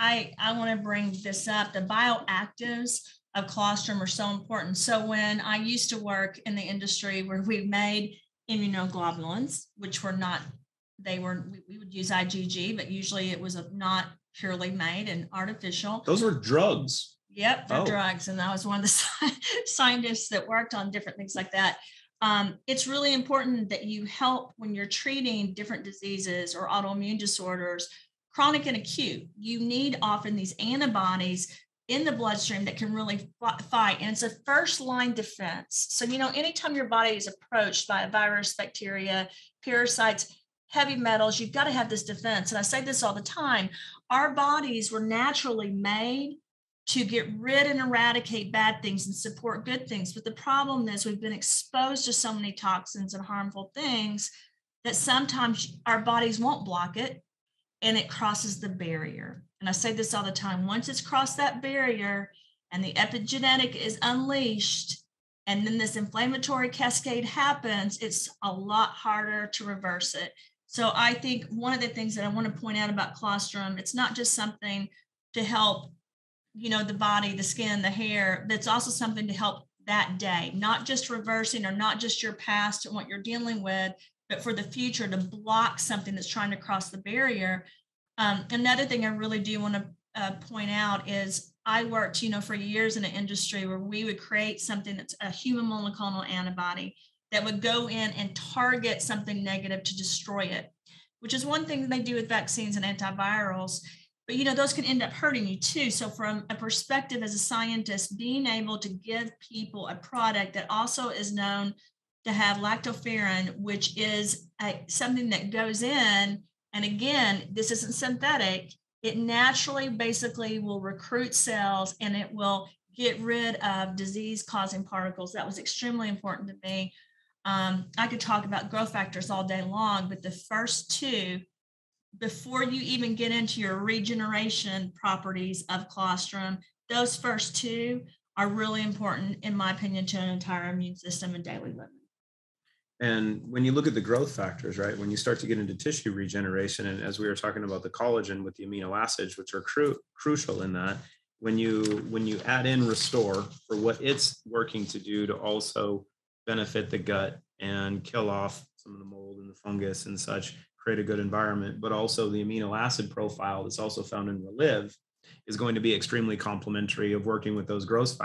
I want to bring this up. The bioactives of colostrum are so important. So when I used to work in the industry where we made immunoglobulins, which were not, we would use IgG, but usually it was not purely made and artificial. Those were drugs. Yep, they're drugs. And I was one of the scientists that worked on different things like that. It's really important that you help when you're treating different diseases or autoimmune disorders, chronic and acute. You need often these antibodies in the bloodstream that can really fight. And it's a first line defense. So, you know, anytime your body is approached by a virus, bacteria, parasites, heavy metals, you've got to have this defense. And I say this all the time. Our bodies were naturally made to get rid and eradicate bad things and support good things. But the problem is we've been exposed to so many toxins and harmful things that sometimes our bodies won't block it and it crosses the barrier. And I say this all the time, once it's crossed that barrier and the epigenetic is unleashed, and then this inflammatory cascade happens, it's a lot harder to reverse it. So I think one of the things that I want to point out about colostrum, it's not just something to help, you know, the body, the skin, the hair, that's also something to help that day, not just reversing or not just your past and what you're dealing with, but for the future to block something that's trying to cross the barrier. Another thing I really do want to point out is I worked, you know, for years in an industry where we would create something that's a human monoclonal antibody that would go in and target something negative to destroy it, which is one thing they do with vaccines and antivirals. But, you know, those can end up hurting you too. So from a perspective as a scientist, being able to give people a product that also is known to have lactoferrin, which is something that goes in, and again, this isn't synthetic, it naturally basically will recruit cells and it will get rid of disease-causing particles. That was extremely important to me. I could talk about growth factors all day long, but the first two, before you even get into your regeneration properties of colostrum, those first two are really important, in my opinion, to an entire immune system and daily living. And when you look at the growth factors, right, when you start to get into tissue regeneration, and as we were talking about the collagen with the amino acids, which are crucial in that, when you add in Restore for what it's working to do to also benefit the gut and kill off some of the mold and the fungus and such, create a good environment, but also the amino acid profile that's also found in ReLive is going to be extremely complementary of working with those growth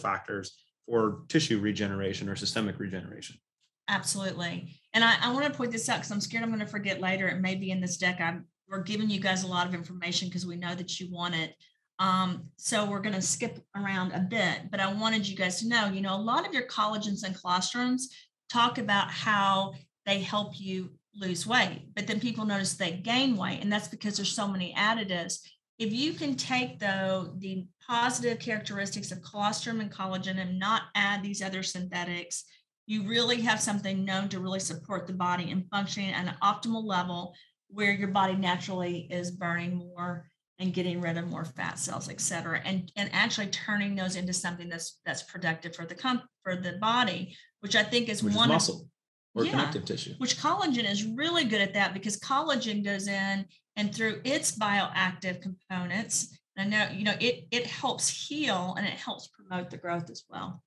factors for tissue regeneration or systemic regeneration. Absolutely. And I want to point this out because I'm scared I'm going to forget later. It may be in this deck. We're giving you guys a lot of information because we know that you want it. So we're going to skip around a bit, but I wanted you guys to know, you know, a lot of your collagens and colostrums talk about how they help you lose weight, but then people notice they gain weight, and that's because there's so many additives. If you can take, though, the positive characteristics of colostrum and collagen and not add these other synthetics, you really have something known to really support the body and functioning at an optimal level where your body naturally is burning more and getting rid of more fat cells, et cetera, and actually turning those into something that's productive for the body, which I think is one muscle. Or connective tissue. Which collagen is really good at that, because collagen goes in and through its bioactive components, and I know, you know, it helps heal and it helps promote the growth as well.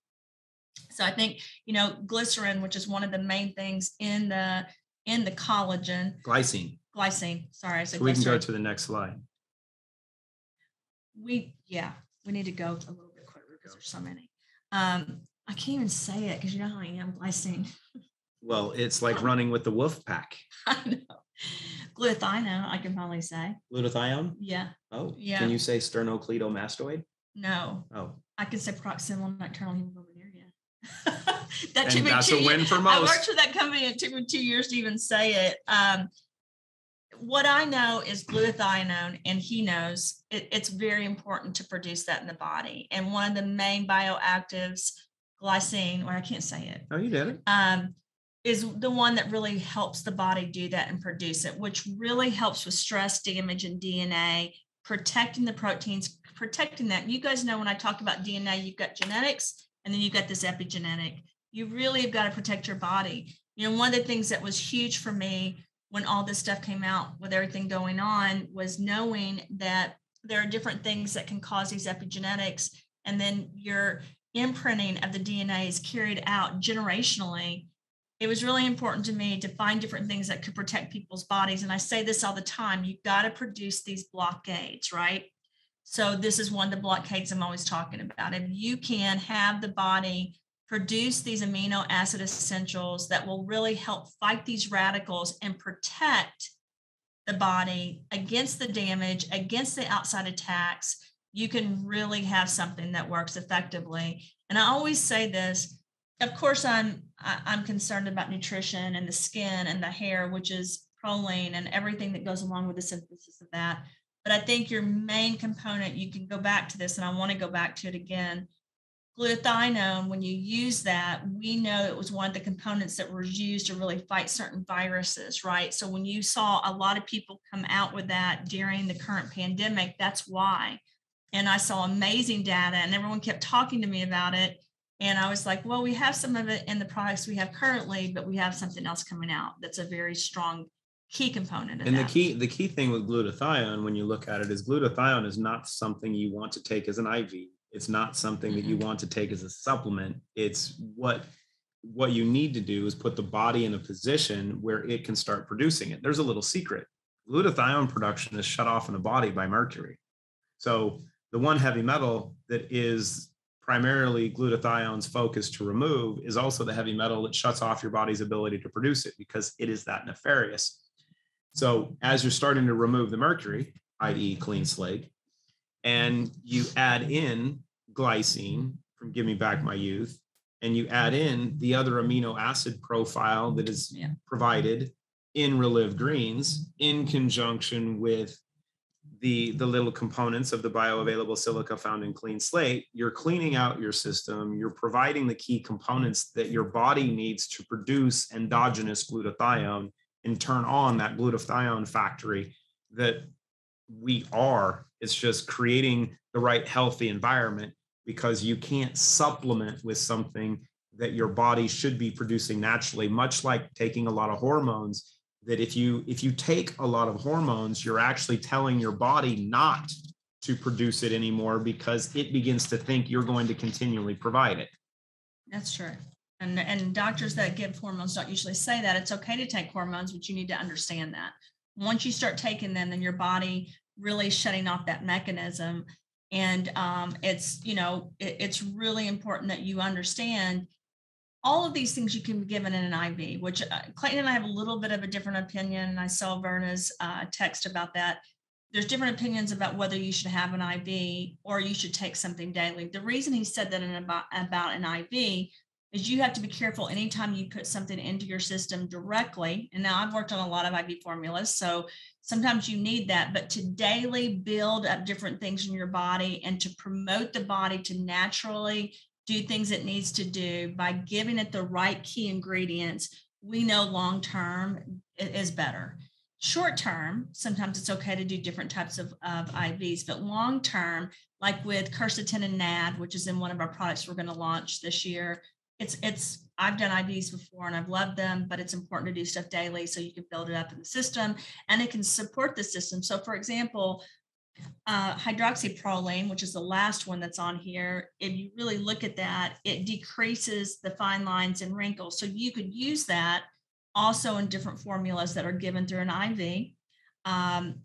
So I think, you know, glycerin, which is one of the main things in the collagen. Glycine. Sorry. So we can go to the next slide. We need to go a little bit quicker because there's so many. I can't even say it because you know how I am, glycine. Well, it's like running with the wolf pack. I know. Glutathione, I can probably say. Glutathione? Yeah. Oh, yeah. Can you say sternocleidomastoid? No. Oh. I can say proximal nocturnal hemoglobin area. That's a win for most. I worked for that company. It took me 2 years to even say it. What I know is glutathione, and he knows it's very important to produce that in the body. And one of the main bioactives, glycine, or I can't say it. Oh, you did it. Is the one that really helps the body do that and produce it, which really helps with stress, damage, and DNA, protecting the proteins, protecting that. And you guys know when I talk about DNA, you've got genetics, and then you've got this epigenetic. You really have got to protect your body. You know, one of the things that was huge for me when all this stuff came out with everything going on was knowing that there are different things that can cause these epigenetics. And then your imprinting of the DNA is carried out generationally. It was really important to me to find different things that could protect people's bodies. And I say this all the time, you've got to produce these blockades, right? So this is one of the blockades I'm always talking about. If you can have the body produce these amino acid essentials that will really help fight these radicals and protect the body against the damage, against the outside attacks, you can really have something that works effectively. And I always say this, of course, I'm concerned about nutrition and the skin and the hair, which is proline and everything that goes along with the synthesis of that. But I think your main component, you can go back to this, and I want to go back to it again. Glutathione, when you use that, we know it was one of the components that was used to really fight certain viruses, right? So when you saw a lot of people come out with that during the current pandemic, that's why. And I saw amazing data, and everyone kept talking to me about it. And I was like, well, we have some of it in the products we have currently, but we have something else coming out that's a very strong key component of that. And the key thing with glutathione, when you look at it, is glutathione is not something you want to take as an IV. It's not something that you want to take as a supplement. It's what you need to do is put the body in a position where it can start producing it. There's a little secret. Glutathione production is shut off in the body by mercury. So the one heavy metal that is primarily glutathione's focus to remove is also the heavy metal that shuts off your body's ability to produce it, because it is that nefarious. So as you're starting to remove the mercury, i.e. clean slate, and you add in glycine from Give Me Back My Youth, and you add in the other amino acid profile that is provided in ReLive Greens in conjunction with the little components of the bioavailable silica found in Clean Slate, you're cleaning out your system, you're providing the key components that your body needs to produce endogenous glutathione and turn on that glutathione factory that we are. It's just creating the right healthy environment, because you can't supplement with something that your body should be producing naturally, much like taking a lot of hormones, that if you take a lot of hormones, you're actually telling your body not to produce it anymore, because it begins to think you're going to continually provide it. That's true. And doctors that give hormones don't usually say that. It's okay to take hormones, but you need to understand that. Once you start taking them, then your body really shutting off that mechanism. And it's really important that you understand all of these things you can be given in an IV, which Clayton and I have a little bit of a different opinion. And I saw Verna's text about that. There's different opinions about whether you should have an IV or you should take something daily. The reason he said that about an IV is you have to be careful anytime you put something into your system directly. And now I've worked on a lot of IV formulas, so sometimes you need that, but to daily build up different things in your body and to promote the body to naturally do things it needs to do by giving it the right key ingredients, we know long-term it is better. Short-term, sometimes it's okay to do different types of IVs, but long-term, like with quercetin and NAD, which is in one of our products we're going to launch this year, I've done IVs before and I've loved them, but it's important to do stuff daily so you can build it up in the system and it can support the system. So for example, hydroxyproline, which is the last one that's on here, if you really look at that, it decreases the fine lines and wrinkles. So you could use that also in different formulas that are given through an IV.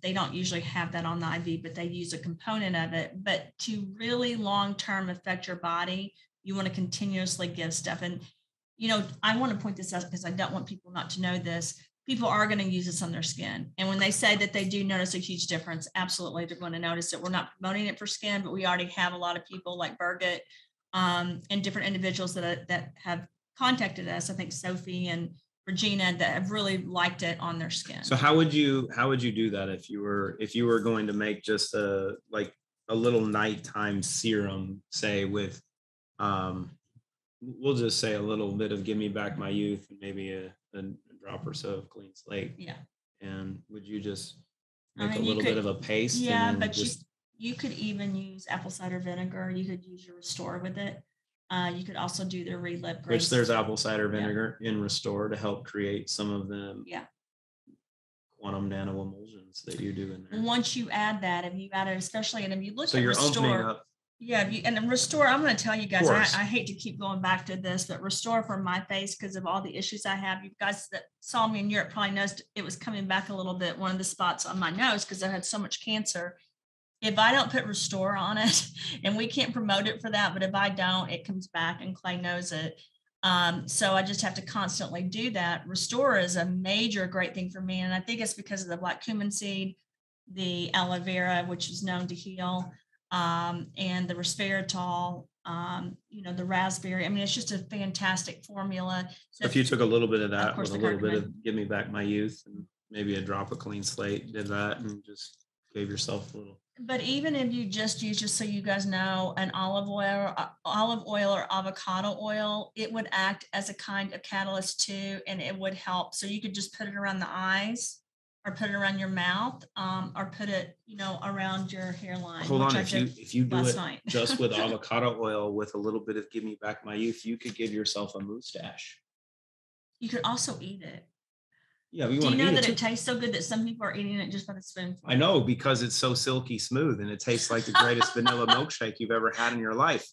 They don't usually have that on the IV, but they use a component of it. But to really long-term affect your body, you want to continuously give stuff. And, I want to point this out because I don't want people not to know this. People are going to use this on their skin. And when they say that they do notice a huge difference, absolutely, they're going to notice it. We're not promoting it for skin, but we already have a lot of people like Birgit and different individuals that have contacted us. I think Sophie and Regina that have really liked it on their skin. So how would you do that if you were going to make just a little nighttime serum, say with we'll just say a little bit of Give Me Back My Youth and maybe a drop or so of Clean Slate. Yeah. And would you just make a little bit of a paste? Yeah, and but just... you could even use apple cider vinegar. You could use your Restore with it. You could also do the re-lip grace. Which there's apple cider vinegar in Restore to help create some of the quantum nanoemulsions that you do in there. Once you add that, if you add it, especially, and if you look at Restore, and Restore, I'm going to tell you guys, I hate to keep going back to this, but Restore for my face, because of all the issues I have, you guys that saw me in Europe probably noticed it was coming back a little bit, one of the spots on my nose, because I had so much cancer. If I don't put Restore on it, and we can't promote it for that, but if I don't, it comes back, and Clay knows it. So I just have to constantly do that. Restore is a major great thing for me. And I think it's because of the black cumin seed, the aloe vera, which is known to heal, and the resveratrol, the raspberry. I mean, it's just a fantastic formula. So if you took a little bit of that with a little bit of Give Me Back My Youth and maybe a drop of Clean Slate, did that and just gave yourself a little. But even if you just use, just so you guys know, an olive oil or avocado oil, it would act as a kind of catalyst too, and it would help. So you could just put it around the eyes, or put it around your mouth, or put it, around your hairline. Hold on, if you do it just with avocado oil with a little bit of Give Me Back My Youth, you could give yourself a mustache. You could also eat it. Yeah, we want to eat it. Do you know that it tastes so good that some people are eating it just by the spoonful? I know, because it's so silky smooth, and it tastes like the greatest vanilla milkshake you've ever had in your life.